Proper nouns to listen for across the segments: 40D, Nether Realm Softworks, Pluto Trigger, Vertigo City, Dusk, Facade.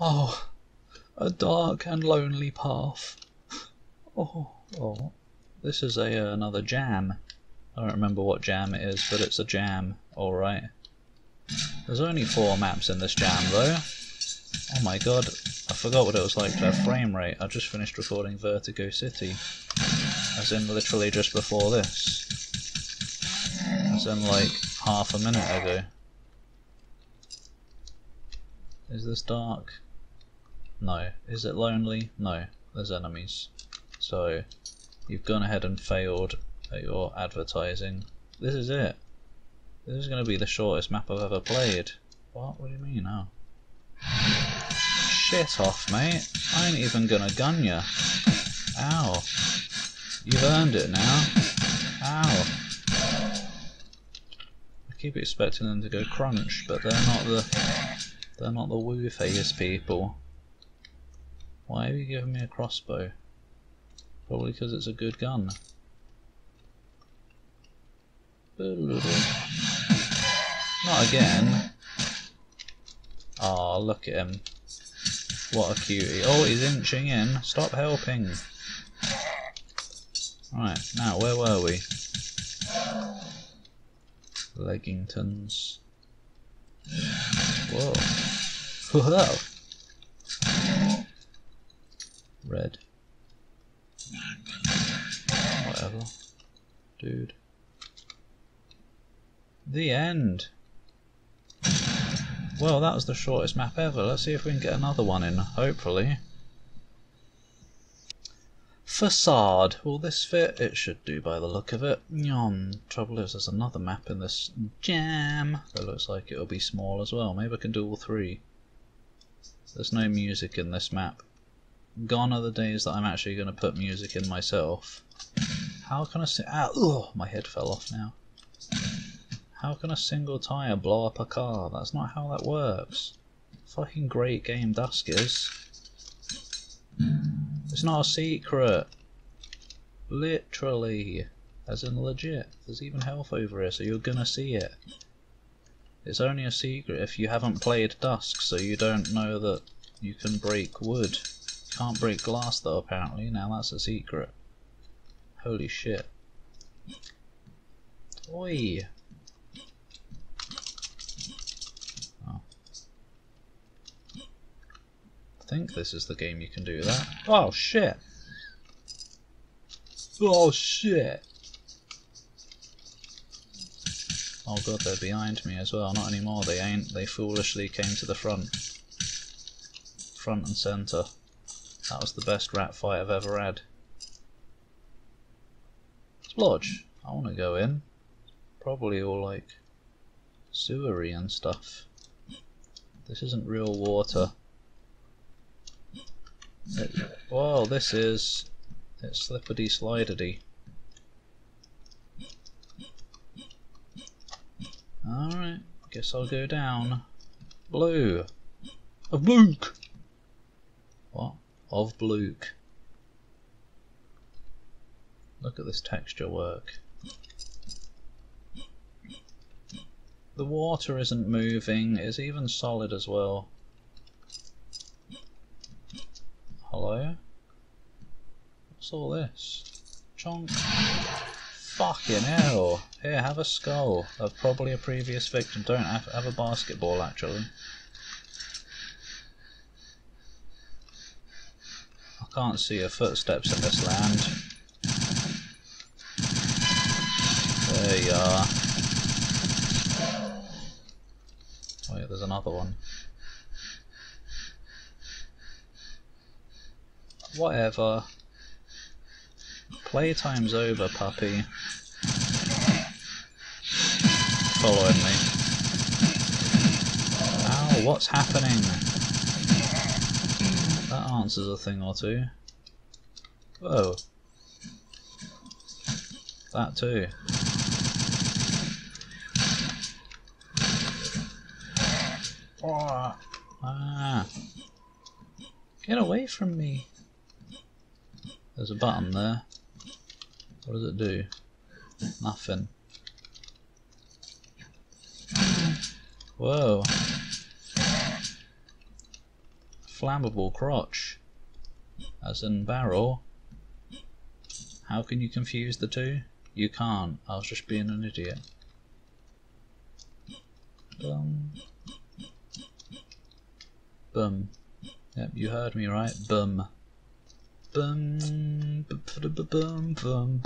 Oh, a dark and lonely path. Oh, this is another jam. I don't remember what jam it is, but it's a jam. Alright. There's only 4 maps in this jam, though. Oh my god, I forgot what it was like to have frame rate. I just finished recording Vertigo City. As in literally just before this. As in like half a minute ago. Is this dark? No. Is it lonely? No. There's enemies. So, you've gone ahead and failed at your advertising. This is it. This is going to be the shortest map I've ever played. What? What do you mean? Oh. Shit off, mate. I ain't even gonna gun ya. Ow. You've earned it now. Ow. I keep expecting them to go crunch, but they're not the woo phase people. Why have you given me a crossbow? Probably because it's a good gun. Not again. Oh, look at him. What a cutie. Oh, he's inching in. Stop helping. Right, now, where were we? Leggingtons. Whoa. Whoa. Red. Whatever. Dude. The end. Well, that was the shortest map ever. Let's see if we can get another one in, hopefully. Facade. Will this fit? It should do by the look of it. Yum. Trouble is, there's another map in this jam. It looks like it'll be small as well. Maybe I can do all 3. There's no music in this map. Gone are the days that I'm actually going to put music in myself. How can I sing? Oh, my head fell off now. How can a single tyre blow up a car? That's not how that works. Fucking great game Dusk is. It's not a secret. Literally. As in legit. There's even health over here, so you're gonna see it. It's only a secret if you haven't played Dusk, so you don't know that you can break wood. Can't break glass though, apparently. Now that's a secret. Holy shit. Oi! I think this is the game you can do that. Oh shit! Oh shit! Oh god, they're behind me as well. Not anymore, they ain't. They foolishly came to the front. Front and centre. That was the best rat fight I've ever had. Splodge! I wanna go in. Probably all like sewery and stuff. This isn't real water. Whoa, this is... It's slippity-slidity. Alright, guess I'll go down. Blue! Of Bluke! What? Of Bluke. Look at this texture work. The water isn't moving, it's even solid as well. Hello? What's all this? Chonk. Fucking hell. Here, have a skull. Of probably a previous victim. Don't have a basketball, actually. I can't see your footsteps in this land. There you are. Wait, there's another one. Whatever. Playtime's over, puppy. Following me. Ow, what's happening? That answers a thing or two. Whoa. That too. Ah. Get away from me. There's a button there. What does it do? Nothing. Whoa. flammable crotch as in barrel. How can you confuse the two? You can't. I was just being an idiot. Boom. Boom. Yep, you heard me right. Boom. Boom. Boom. Boom.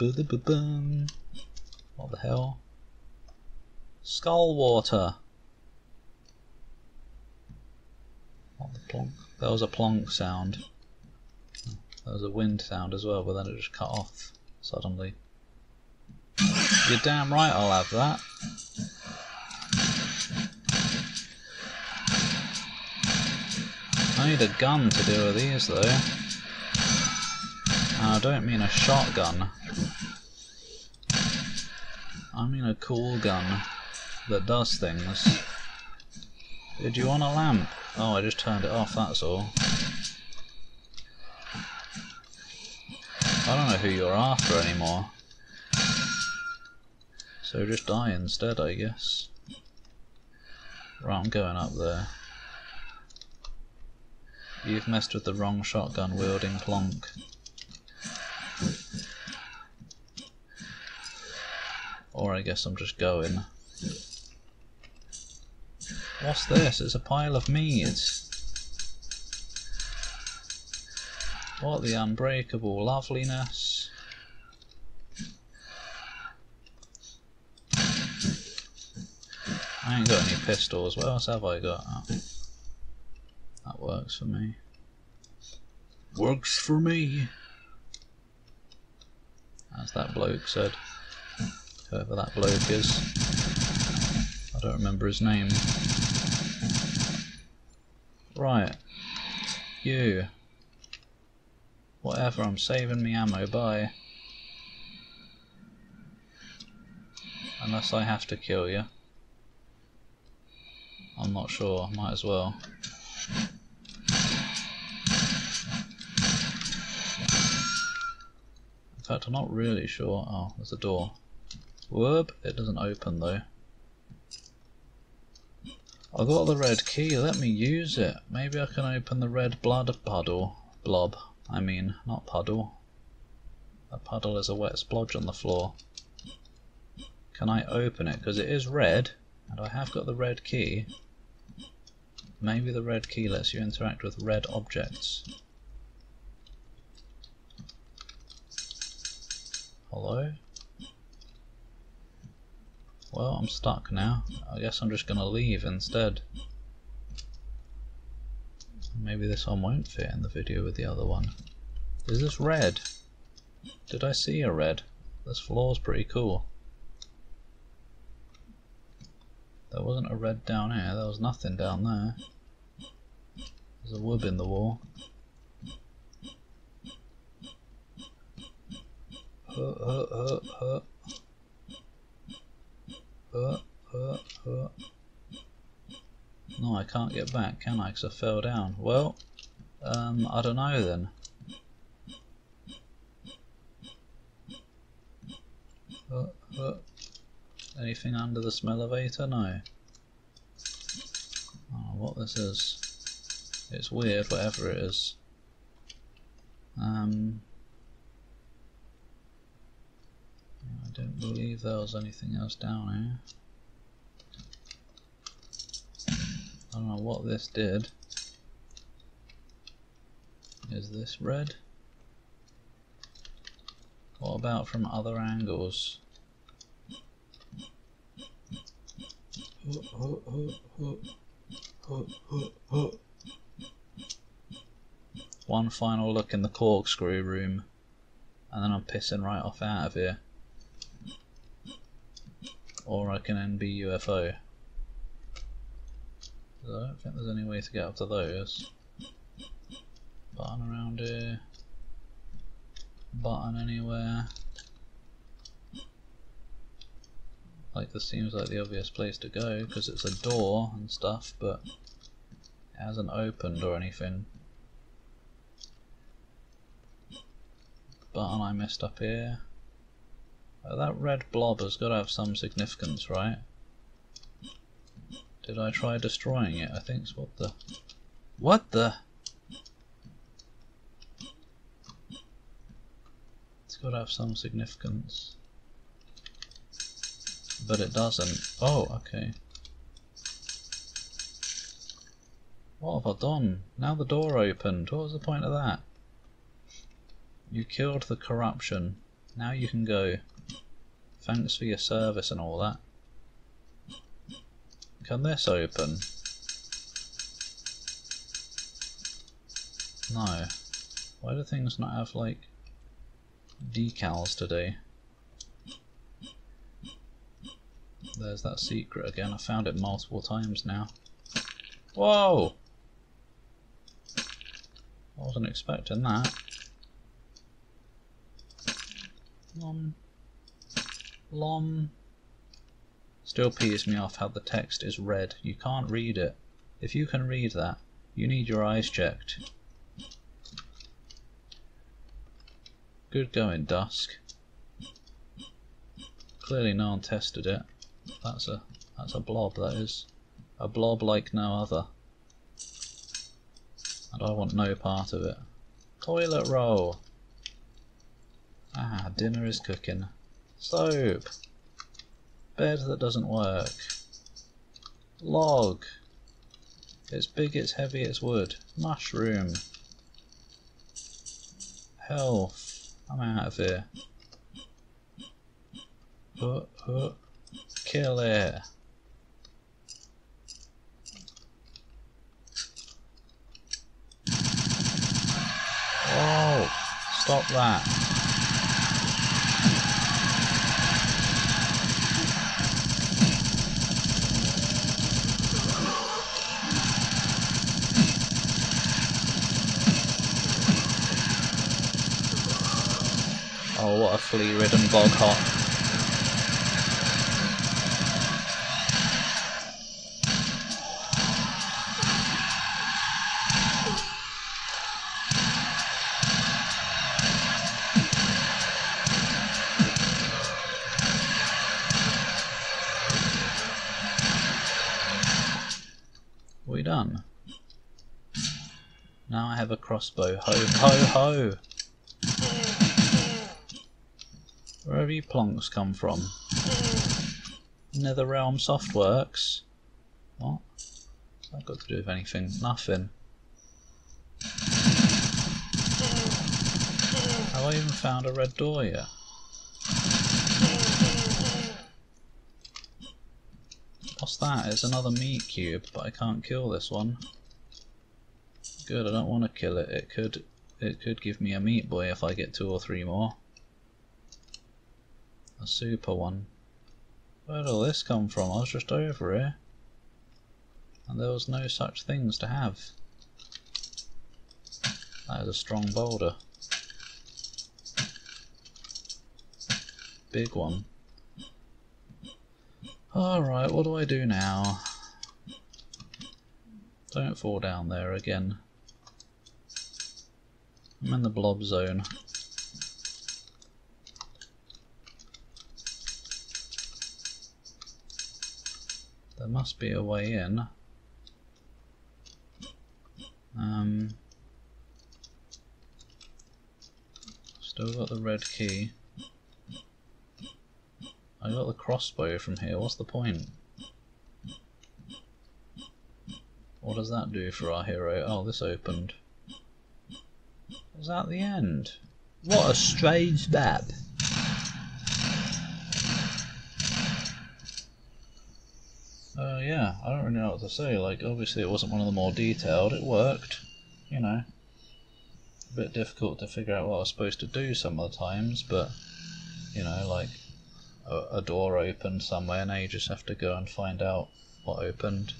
Boom. What the hell? Skull water. What the plonk? There was a plonk sound. There was a wind sound as well, but then it just cut off suddenly. You're damn right I'll have that. I need a gun to do with these though. And I don't mean a shotgun. I mean a cool gun that does things. Did you want a lamp? Oh, I just turned it off, that's all. I don't know who you're after anymore. So just die instead, I guess. Right, I'm going up there. You've messed with the wrong shotgun wielding plonk. Or I guess I'm just going. What's this? It's a pile of meads. What the unbreakable loveliness. I ain't got any pistols. What else have I got? Oh. That works for me. Works for me! As that bloke said. Whoever that bloke is. I don't remember his name. Right. You. Whatever, I'm saving me ammo, bye. Unless I have to kill you. I'm not sure, might as well. In fact, I'm not really sure. Oh, there's a door. Whoop, it doesn't open though. I got the red key, let me use it. Maybe I can open the red blood puddle. Blob, I mean, not puddle. A puddle is a wet splodge on the floor. Can I open it? Because it is red, and I have got the red key. Maybe the red key lets you interact with red objects. Hello? Well, I'm stuck now. I guess I'm just gonna leave instead. Maybe this one won't fit in the video with the other one. Is this red? Did I see a red? This floor's pretty cool. There wasn't a red down here, there was nothing down there. There's a wub in the wall. No, I can't get back, can I? Because I fell down. Well, I don't know then. Anything under this elevator? No. Oh, what this is. It's weird, whatever it is. I don't believe there was anything else down here. I don't know what this did. Is this red? What about from other angles? One final look in the corkscrew room, and then I'm pissing right off out of here. Or I can NB UFO. I don't think there's any way to get up to those. Button around here. Button anywhere. Like, this seems like the obvious place to go because it's a door and stuff, but it hasn't opened or anything. Button I messed up here. That red blob has got to have some significance, right? Did I try destroying it? I think it's what the... What the? It's got to have some significance. But it doesn't. Oh, okay. What have I done? Now the door opened. What was the point of that? You killed the corruption. Now you can go. Thanks for your service and all that. Can this open? No. Why do things not have, like, decals today? There's that secret again. I found it multiple times now. Whoa! I wasn't expecting that. Lom. Still pees me off how the text is red. You can't read it. If you can read that, you need your eyes checked. Good going, Dusk. Clearly no one tested it. That's a blob, that is. A blob like no other. And I want no part of it. Toilet roll! Ah, dinner is cooking. Soap! Bed that doesn't work. Log. It's big, it's heavy, it's wood. Mushroom. Health. I'm out of here. Kill it. Whoa! Stop that. Oh, what a flea-ridden bog hop. We done. Now I have a crossbow. Ho, ho, ho! Where have you plonks come from? Nether Realm Softworks? What? What's that got to do with anything? Nothing. Have I even found a red door yet? What's that? It's another meat cube, but I can't kill this one. Good, I don't want to kill it. It could give me a meat boy if I get 2 or 3 more. A super one. Where'd all this come from? I was just over here. And there was no such things to have. That is a strong boulder. Big one. Alright, what do I do now? Don't fall down there again. I'm in the blob zone. There must be a way in. Still got the red key. I got the crossbow from here, what's the point? What does that do for our hero? Oh, this opened. Is that the end? What a strange map! Yeah, I don't really know what to say, like, obviously it wasn't one of the more detailed, it worked, you know. A bit difficult to figure out what I was supposed to do some of the times, but, you know, like, a door opened somewhere, now you just have to go and find out what opened,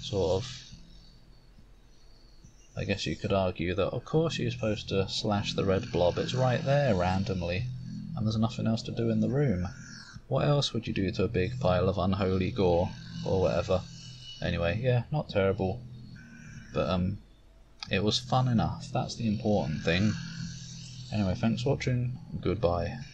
sort of. I guess you could argue that, of course you're supposed to slash the red blob, it's right there randomly, and there's nothing else to do in the room. What else would you do to a big pile of unholy gore, or whatever? Anyway, yeah, not terrible. But, it was fun enough, that's the important thing. Anyway, thanks for watching, goodbye.